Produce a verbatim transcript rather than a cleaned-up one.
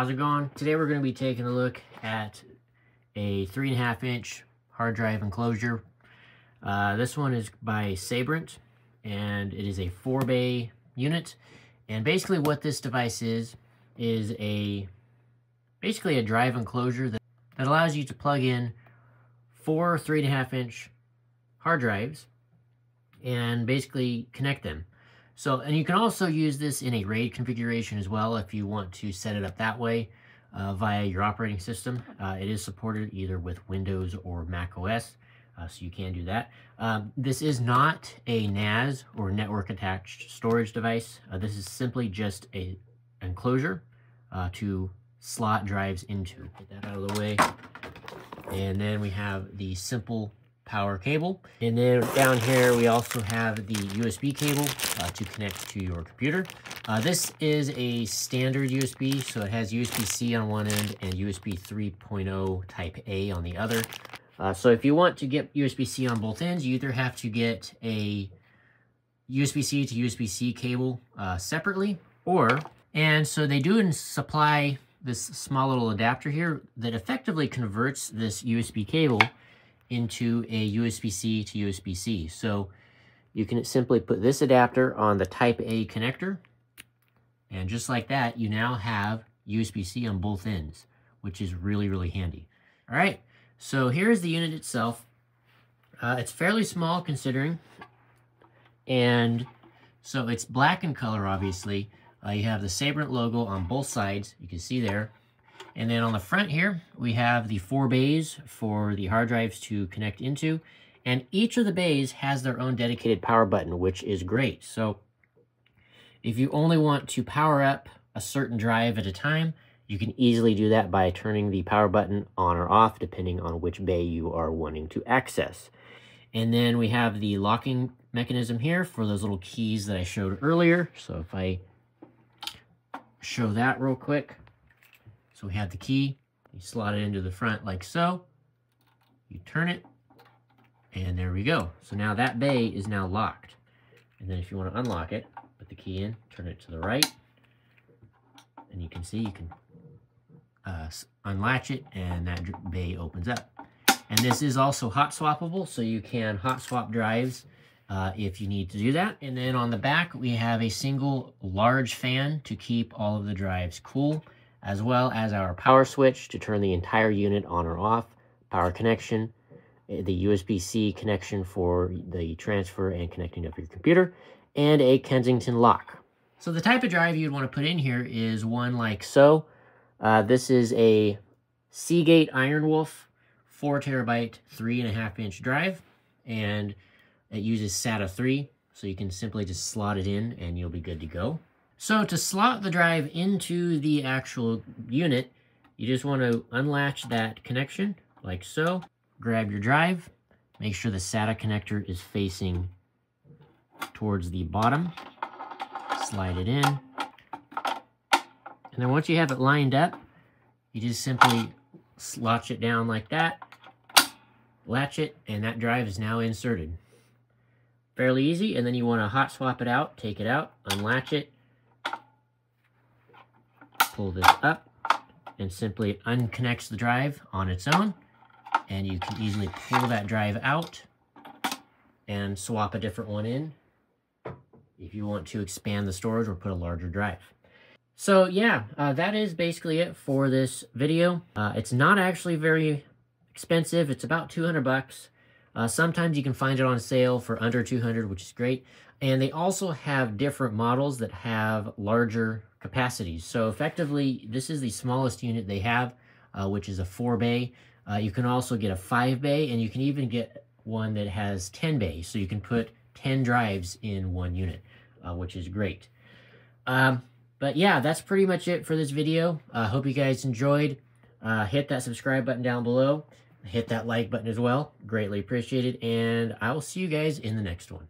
How's it going? Today we're going to be taking a look at a three and a half inch hard drive enclosure. Uh, this one is by Sabrent, and it is a four bay unit. And basically, what this device is is a basically a drive enclosure that, that allows you to plug in four three and a half inch hard drives and basically connect them. So, and you can also use this in a RAID configuration as well if you want to set it up that way uh, via your operating system. Uh, it is supported either with Windows or Mac O S, uh, so you can do that. Um, this is not a N A S or network attached storage device. Uh, this is simply just a enclosure uh, to slot drives into. Get that out of the way. And then we have the simple power cable, and then down here we also have the U S B cable uh, to connect to your computer. Uh, this is a standard U S B, so it has U S B C on one end and U S B three point oh Type A on the other. Uh, so if you want to get U S B C on both ends, you either have to get a U S B C to U S B C cable uh, separately, or, and so they do supply this small little adapter here that effectively converts this U S B cable into a U S B C to U S B C. So you can simply put this adapter on the Type A connector, and just like that, you now have U S B C on both ends, which is really, really handy. All right, so here's the unit itself. Uh, it's fairly small considering, and so it's black in color, obviously. Uh, you have the Sabrent logo on both sides, you can see there. And then on the front here, we have the four bays for the hard drives to connect into. And each of the bays has their own dedicated power button, which is great. So if you only want to power up a certain drive at a time, you can easily do that by turning the power button on or off, depending on which bay you are wanting to access. And then we have the locking mechanism here for those little keys that I showed earlier. So if I show that real quick. So we have the key, you slot it into the front like so, you turn it, and there we go. So now that bay is now locked. And then if you want to unlock it, put the key in, turn it to the right, and you can see you can uh, unlatch it, and that bay opens up. And this is also hot swappable, so you can hot swap drives uh, if you need to do that. And then on the back, we have a single large fan to keep all of the drives cool, as well as our power switch to turn the entire unit on or off, power connection, the U S B C connection for the transfer and connecting of your computer, and a Kensington lock. So the type of drive you'd want to put in here is one like so. Uh, this is a Seagate IronWolf four terabyte, three and a half inch drive, and it uses SATA three, so you can simply just slot it in and you'll be good to go. So to slot the drive into the actual unit, you just want to unlatch that connection, like so. Grab your drive, make sure the SATA connector is facing towards the bottom, slide it in. And then once you have it lined up, you just simply slotch it down like that, latch it, and that drive is now inserted. Fairly easy, and then you want to hot swap it out, take it out, unlatch it, pull this up, and simply unconnects the drive on its own, and you can easily pull that drive out and swap a different one in if you want to expand the storage or put a larger drive. So yeah, uh, that is basically it for this video. Uh, it's not actually very expensive. It's about two hundred bucks. Uh, sometimes you can find it on sale for under two hundred, which is great. And they also have different models that have larger capacities. So effectively, this is the smallest unit they have, uh, which is a four bay. Uh, you can also get a five bay, and you can even get one that has ten bays. So you can put ten drives in one unit, uh, which is great. Um, but yeah, that's pretty much it for this video. I uh, hope you guys enjoyed. Uh, hit that subscribe button down below. Hit that like button as well. Greatly appreciated. And I will see you guys in the next one.